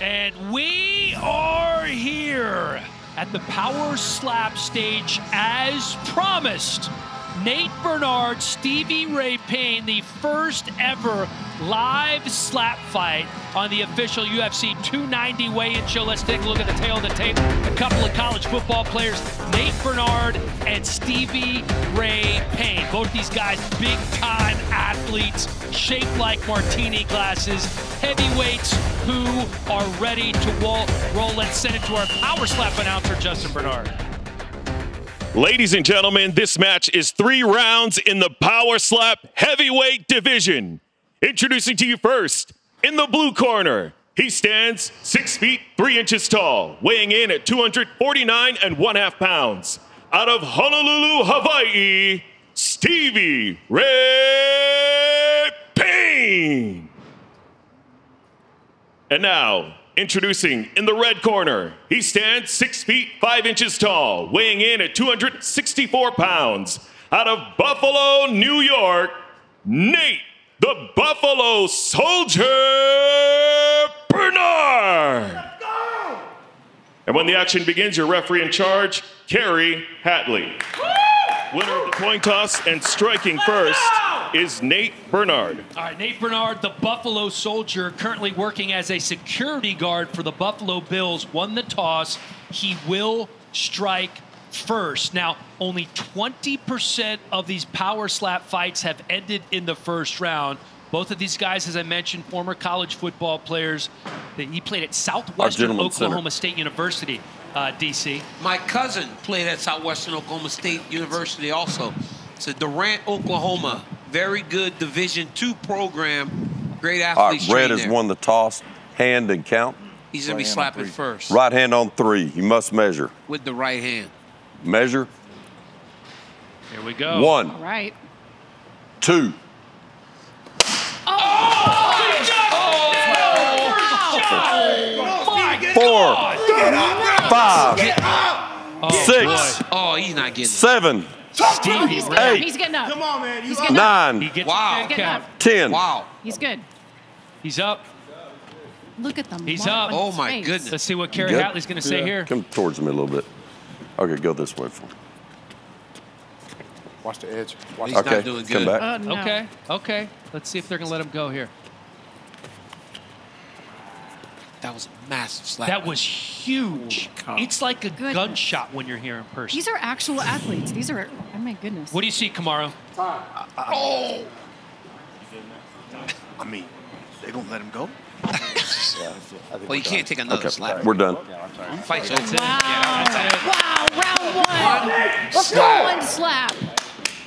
And we are here at the Power Slap stage as promised. Nate Burnard, Stevie Ray Payne, the first ever live slap fight on the official UFC 290 weigh-in show. Let's take a look at the tail of the tape. A couple of college football players, Nate Burnard and Stevie Ray Payne. Both these guys, big-time athletes, shaped like martini glasses, heavyweights who are ready to roll. Let's send it to our Power Slap announcer, Justin Burnard. Ladies and gentlemen, this match is 3 rounds in the Power Slap heavyweight division. Introducing to you first, in the blue corner, he stands 6 feet 3 inches tall, weighing in at 249.5 pounds. Out of Honolulu, Hawaii, Stevie Ray Payne. And now, introducing in the red corner, he stands 6 feet 5 inches tall, weighing in at 264 pounds. Out of Buffalo, New York, Nate the Buffalo Soldier Burnard. Let's go! And when the action begins, your referee in charge, Kerry Hatley. Woo! Winner of the coin toss and striking first is Nate Burnard. All right, Nate Burnard, the Buffalo Soldier, currently working as a security guard for the Buffalo Bills, won the toss. He will strike first. Now, only 20% of these Power Slap fights have ended in the first round. Both of these guys, as I mentioned, former college football players. He played at Southwestern Oklahoma State University, DC. My cousin played at Southwestern Oklahoma State University also. It's a Durant, Oklahoma. Very good Division II program. Great athlete. All right, Red has won the toss, hand and count. He's going to be slapping first. Right hand on 3. You must measure. With the right hand. Measure. Here we go. 1. All right. 2. Oh! Oh! 4. 5. 6. Oh, he's not getting it. 7. Stevie, he's getting up. He's getting up. Come on, man. He's getting 9. Up. Wow. He's getting up. 10. Wow. He's good. He's up. Look at them. He's up. Oh my face. Goodness. Let's see what Kerry Hatley's going to say here. Come towards me a little bit. Okay, go this way for me. Watch the edge. Watch he's not doing good. Come back. No. Okay. Okay. Let's see if they're going to let him go here. That was a massive slap. That was huge. It's like a gunshot when you're here in person. These are actual athletes. These are, oh my goodness. What do you see, Kamaru? Oh! I mean, they're going to let him go? Well, you can't take another slap. We're done. Fight's over. Wow, round 1. Let's go! 1 slap.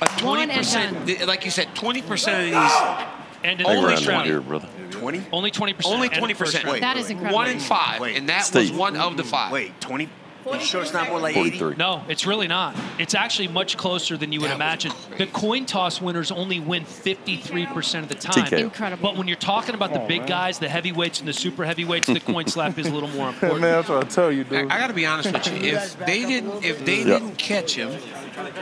A 20%, like you said, 20% of these. And only here, brother. 20? Only 20%. Only 20%. That is incredible. 1 in 5, and that was 1 of the 5. Wait, 20? You sure it's not more like 80? No, it's really not. It's actually much closer than you would imagine. The coin toss winners only win 53% of the time. TK. Incredible. But when you're talking about the big guys, the heavyweights and the super heavyweights, the coin slap is a little more important. Man, that's what I tell you, dude. I got to be honest with you. If they didn't catch him,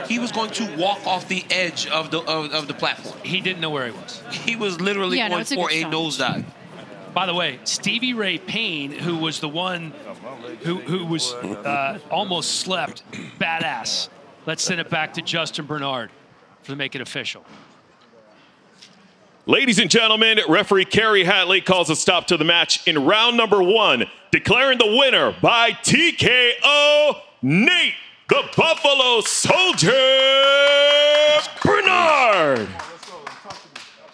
he was going to walk off the edge of the platform. He didn't know where he was. He was literally going for a nosedive. By the way, Stevie Ray Payne, who was the one who was almost slept, badass. Let's send it back to Justin Burnard to make it official. Ladies and gentlemen, referee Kerry Hatley calls a stop to the match in round number 1, declaring the winner by TKO, Nate the Buffalo Soldier.